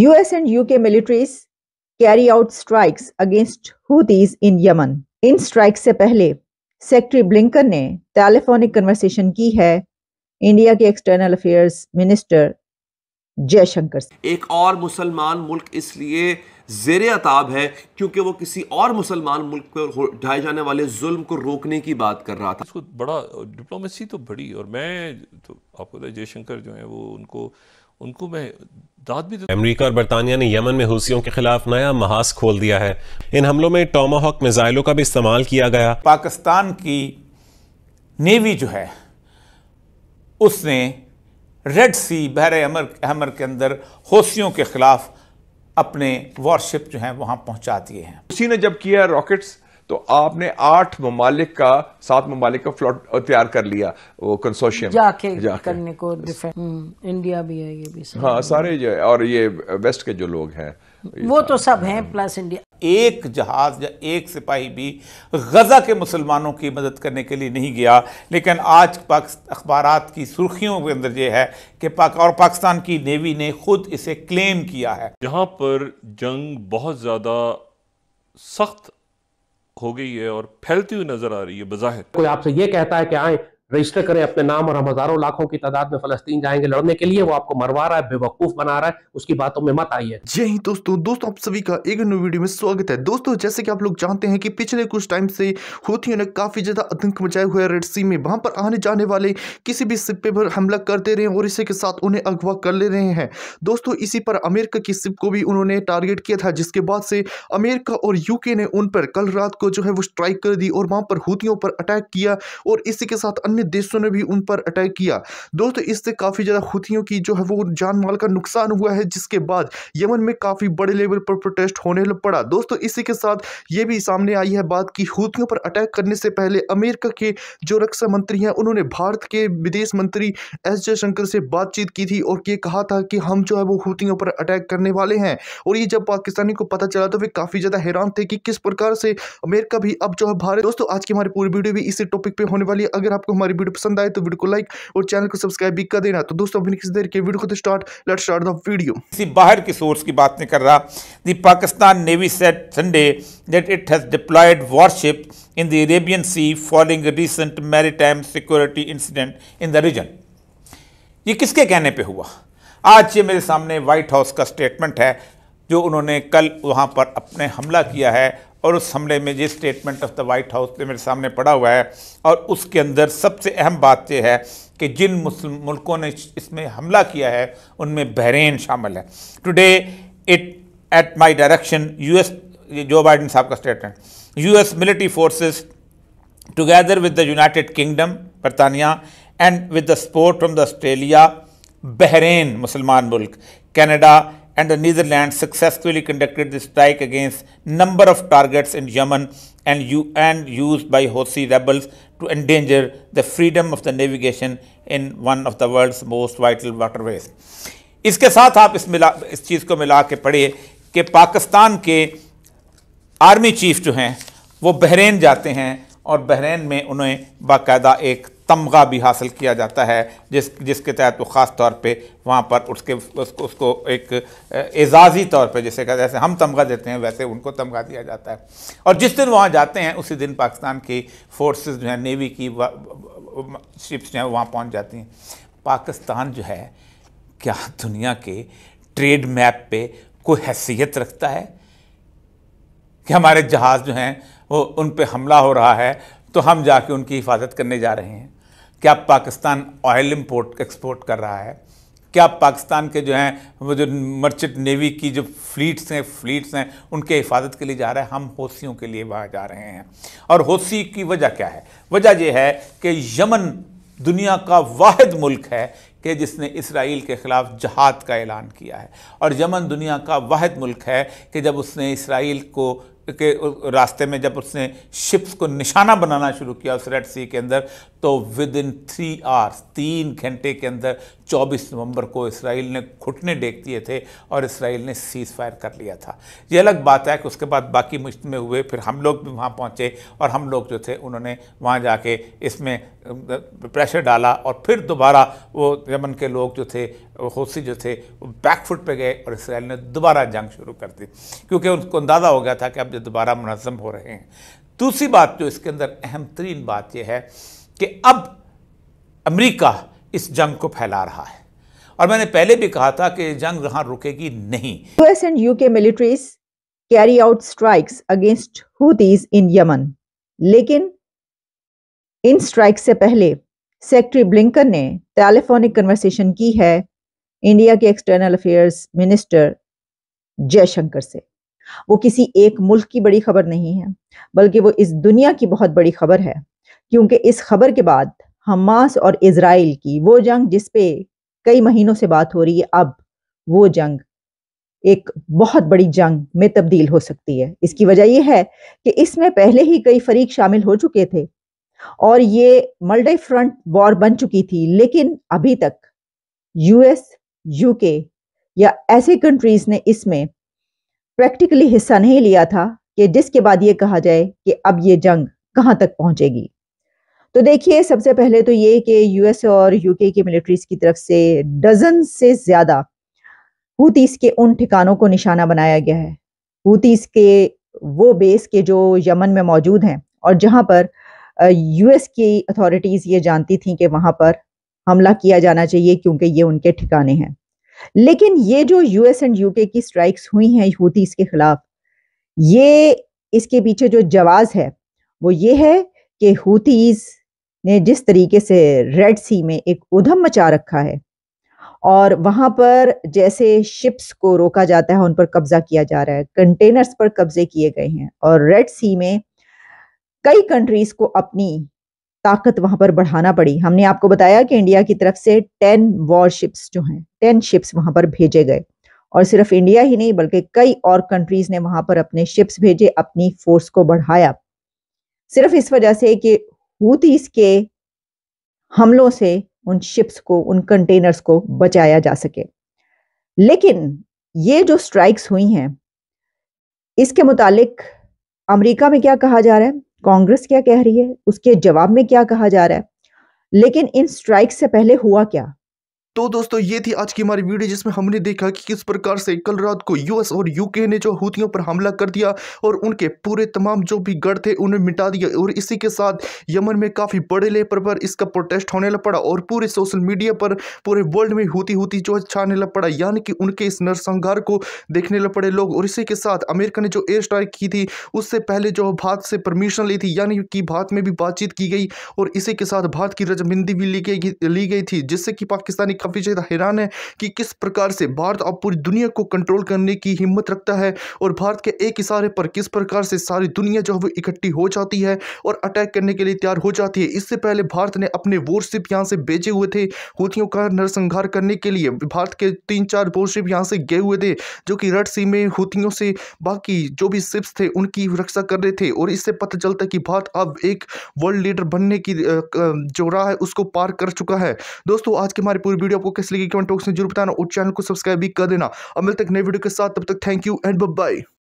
US and UK militaries carry out strikes against Houthis in Yemen. इन strikes से पहले secretary Blinken ने telephonic conversation की है इंडिया के एक्सटर्नल अफेयर्स मिनिस्टर जयशंकर से। एक और मुसलमान मुल्क इसलिए जेरे अताब है क्योंकि वो किसी और मुसलमान मुल्क पर ढाए जाने वाले जुल्म को रोकने की बात कर रहा था। उसको बड़ा डिप्लोमेसी तो बड़ी, और मैं तो आपको बताया जयशंकर जो है वो उनको मैं दाद भी देता। अमेरिका और बरतानिया ने यमन में हूसियों के खिलाफ नया महाज खोल दिया है। इन हमलों में टोमाहॉक मिसाइलों का भी इस्तेमाल किया गया। पाकिस्तान की नेवी जो है उसने रेड सी बहर-ए-अमर के अंदर हूसियों के खिलाफ अपने वॉरशिप जो हैं वहां पहुंचा दिए हैं। उसी ने जब किया रॉकेट्स तो आपने 7 ममालिक का फ्लॉट तैयार कर लिया, वो कंसोर्शियम जाके करने को। इंडिया भी है, ये भी सब, हाँ सारे जो है, और ये वेस्ट के जो लोग हैं वो तो सब हैं, प्लस इंडिया। एक जहाज या एक सिपाही भी गजा के मुसलमानों की मदद करने के लिए नहीं गया, लेकिन आज पाकिस्तान अखबारात की सुर्खियों के अंदर ये है कि पाकिस्तान की नेवी ने खुद इसे क्लेम किया है। जहाँ पर जंग बहुत ज्यादा सख्त हो गई है और फैलती हुई नजर आ रही है बज़ाहिर। कोई आपसे ये कहता है कि आए रजिस्टर करें अपने नाम और हम हजारों लाखों की तादाद में फलस्तीन जाएंगे लड़ने के लिए, वो आपको मरवा रहा है, बेवकूफ बना रहा है, उसकी बातों में मत आइए। जी ही दोस्तों आप सभी का एक नई वीडियो में स्वागत है। दोस्तों जैसे कि आप लोग जानते हैं कि पिछले कुछ टाइम से हूथियों ने काफी ज्यादा आतंक मचाया हुआ है रेड सी में। वहां पर आने जाने वाले किसी भी शिप पर हमला करते रहे और इसी के साथ उन्हें अगवा कर ले रहे हैं। दोस्तों इसी पर अमेरिका की शिप को भी उन्होंने टारगेट किया था, जिसके बाद से अमेरिका और यूके ने उन पर कल रात को जो है वो स्ट्राइक कर दी और वहां पर हूथियों पर अटैक किया और इसी के साथ देशों ने भी उन पर अटैक किया। दोस्तों इससे काफी ज्यादा हूथियों की जो है वो जान माल का नुकसान हुआ है, जिसके बाद यमन में काफी बड़े लेवल पर प्रोटेस्ट होने पड़ा। दोस्तों इसी के साथ ये भी सामने आई है बात कि हूथियों पर अटैक करने से पहले अमेरिका के जो रक्षा मंत्री हैं उन्होंने भारत के विदेश मंत्री एस जयशंकर से बातचीत की थी और ये कहा था कि हम जो है वो हूथियों पर अटैक करने वाले हैं। और ये जब पाकिस्तानी को पता चला तो वे काफी ज्यादा हैरान थे कि किस प्रकार से अमेरिका भी अब जो है भारत। दोस्तों आज की हमारी पूरी वीडियो भी इसी टॉपिक पे होने वाली है। अगर आपको हमारी वीडियो पसंद आए तो वीडियो को लाइक और चैनल को सब्सक्राइब भी कर देना। तो दोस्तों अभी किसी देर के वीडियो को तो लेट्स स्टार्ट द वीडियो। किसी बाहर की सोर्स की बात नहीं कर रहा। The Pakistan navy said Sunday that it has deployed warship in the Arabian sea following recent maritime security incident in the region. ये किसके कहने पे हुआ? आज ये मेरे सामने व्हाइट हाउस का स्टेटमेंट है जो उन्होंने कल वहां पर अपने हमला किया है और उस हमले में ये statement of the White House मेरे सामने पड़ा हुआ है और उसके अंदर सबसे अहम बात यह है कि जिन मुस्लिम मुल्कों ने इसमें हमला किया है उनमें बहरीन शामिल है। Today it at my direction US, जो बाइडन साहब का statement, US military forces together with the United Kingdom बरतानिया and with the support from the Australia, Bahrain मुसलमान मुल्क, Canada and the Netherlands successfully conducted the strike against number of targets in Yemen and used by Houthi rebels to endanger the freedom of the navigation in one of the world's most vital waterways. इसके साथ आप इस चीज़ को मिला के पढ़िए कि पाकिस्तान के आर्मी चीफ जो हैं वो बहरीन जाते हैं और बहरीन में उन्हें बाकायदा एक तमगा भी हासिल किया जाता है जिसके तहत वो ख़ास तौर पे वहाँ पर उसको एक एजाज़ी तौर पे जैसे जैसे हम तमगा देते हैं वैसे उनको तमगा दिया जाता है। और जिस दिन वहाँ जाते हैं उसी दिन पाकिस्तान की फोर्सेस जो है नेवी की शिप्स जो हैं वहाँ पहुँच जाती हैं। पाकिस्तान जो है क्या दुनिया के ट्रेड मैप पर कोई हैसियत रखता है कि हमारे जहाज़ जो हैं वो उन पर हमला हो रहा है तो हम जाके उनकी हिफाजत करने जा रहे हैं? क्या पाकिस्तान ऑयल इंपोर्ट एक्सपोर्ट कर रहा है? क्या पाकिस्तान के जो हैं वो जो मर्चेंट नेवी की जो फ्लीट्स हैं उनके हिफाजत के लिए जा रहा है? हम हौसियों के लिए वहाँ जा रहे हैं। और हौसी की वजह क्या है? वजह यह है कि यमन दुनिया का वाहिद मुल्क है कि जिसने इसराइल के ख़िलाफ़ जहाद का ऐलान किया है। और यमन दुनिया का वाहिद मुल्क है कि जब उसने इसराइल को के रास्ते में जब उसने शिप्स को निशाना बनाना शुरू किया उस रेड सी के अंदर, तो विद इन 3 आवर्स 3 घंटे के अंदर 24 नवंबर को इसराइल ने घुटने टेक दिए थे और इसराइल ने सीज़ फायर कर लिया था। ये अलग बात है कि उसके बाद बाकी मुश्त में हुए, फिर हम लोग भी वहाँ पहुँचे और हम लोग जो थे उन्होंने वहाँ जाके इसमें प्रेशर डाला और फिर दोबारा वो यमन के लोग जो थे हौसी जो थे वो बैकफुट पे गए और इसराइल ने दोबारा जंग शुरू कर दी, क्योंकि उनको अंदाज़ा हो गया था कि अब जो दोबारा मुनज़्ज़म हो रहे हैं। दूसरी बात जो इसके अंदर अहम तरीन बात यह है कि अब अमेरिका इस जंग को फैला रहा है, और मैंने पहले भी कहा था कि जंग यहाँ रुकेगी नहीं। US and UK militaries carry out strikes against Houthis in Yemen, लेकिन इन स्ट्राइक से पहले सेक्रेटरी ब्लिंकन ने टेलीफोनिक कन्वर्सेशन की है इंडिया के एक्सटर्नल अफेयर्स मिनिस्टर जयशंकर से। वो किसी एक मुल्क की बड़ी खबर नहीं है, बल्कि वो इस दुनिया की बहुत बड़ी खबर है, क्योंकि इस खबर के बाद हमास और इजराइल की वो जंग जिस पे कई महीनों से बात हो रही है, अब वो जंग एक बहुत बड़ी जंग में तब्दील हो सकती है। इसकी वजह यह है कि इसमें पहले ही कई फरीक शामिल हो चुके थे और ये मल्टी फ्रंट वॉर बन चुकी थी, लेकिन अभी तक यूएस यूके या ऐसे कंट्रीज ने इसमें प्रैक्टिकली हिस्सा नहीं लिया था कि जिसके बाद ये कहा जाए कि अब ये जंग कहाँ तक पहुँचेगी। तो देखिए, सबसे पहले तो ये कि यूएस और यूके की मिलिट्रीज की तरफ से डजन से ज़्यादा हूतीस के उन ठिकानों को निशाना बनाया गया है, हूतीस के वो बेस के जो यमन में मौजूद हैं और जहां पर यूएस की अथॉरिटीज़ ये जानती थीं कि वहां पर हमला किया जाना चाहिए क्योंकि ये उनके ठिकाने हैं। लेकिन ये जो यूएस एंड यूके की स्ट्राइक्स हुई हैं हूतीस के ख़िलाफ़, ये इसके पीछे जो जवाब है वो ये है कि हूतीस ने जिस तरीके से रेड सी में एक उधम मचा रखा है और वहाँ पर जैसे शिप्स को रोका जाता है, उन पर कब्जा किया जा रहा है, कंटेनर्स पर कब्जे किए गए हैं और रेड सी में कई कंट्रीज़ को अपनी ताकत वहाँ पर बढ़ाना पड़ी। हमने आपको बताया कि इंडिया की तरफ से 10 वॉरशिप्स जो हैं 10 शिप्स वहाँ पर भेजे गए, और सिर्फ इंडिया ही नहीं बल्कि कई और कंट्रीज़ ने वहाँ पर अपने शिप्स भेजे, अपनी फोर्स को बढ़ाया, सिर्फ इस वजह से कि हूतीस के हमलों से उन शिप्स को, उन कंटेनर्स को बचाया जा सके। लेकिन ये जो स्ट्राइक्स हुई हैं इसके मुतालिक अमेरिका में क्या कहा जा रहा है, कांग्रेस क्या कह रही है, उसके जवाब में क्या कहा जा रहा है, लेकिन इन स्ट्राइक्स से पहले हुआ क्या। तो दोस्तों, ये थी आज की हमारी वीडियो जिसमें हमने देखा कि किस प्रकार से कल रात को यूएस और यूके ने जो हूतियों पर हमला कर दिया और उनके पूरे तमाम जो भी गढ़ थे उन्हें मिटा दिया, और इसी के साथ यमन में काफ़ी बड़े लेवल पर इसका प्रोटेस्ट होने लग पड़ा और पूरे सोशल मीडिया पर पूरे वर्ल्ड में हूती जो छाने लग पड़ा, यानी कि उनके इस नरसंहार को देखने लग पड़े लोग। और इसी के साथ अमेरिका ने जो एयर स्ट्राइक की थी उससे पहले जो भारत से परमिशन ली थी, यानी कि भारत में भी बातचीत की गई और इसी के साथ भारत की रजामंदी भी ली गई थी, जिससे कि पाकिस्तानी काफ़ी ज़्यादा हैरान है कि किस प्रकार से भारत अब पूरी दुनिया को कंट्रोल करने की हिम्मत रखता है और भारत के एक इशारे पर किस प्रकार से सारी दुनिया जो है वो इकट्ठी हो जाती है और अटैक करने के लिए तैयार हो जाती है। इससे पहले भारत ने अपने वॉरशिप यहाँ से भेजे हुए थे हूतियों का नरसंहार करने के लिए, भारत के 3-4 वॉरशिप यहाँ से गए हुए थे जो कि रेड सी में हूतियों से बाकी जो भी शिप्स थे उनकी रक्षा कर रहे थे, और इससे पता चलता है कि भारत अब एक वर्ल्ड लीडर बनने की जो राह है उसको पार कर चुका है। दोस्तों, आज के हमारी पूरी वीडियो आपको कैसी लगी कमेंट बॉक्स में जरूर बताना और चैनल को सब्सक्राइब भी कर देना। अब मिलते हैं नई वीडियो के साथ, तब तक thank you and bye bye.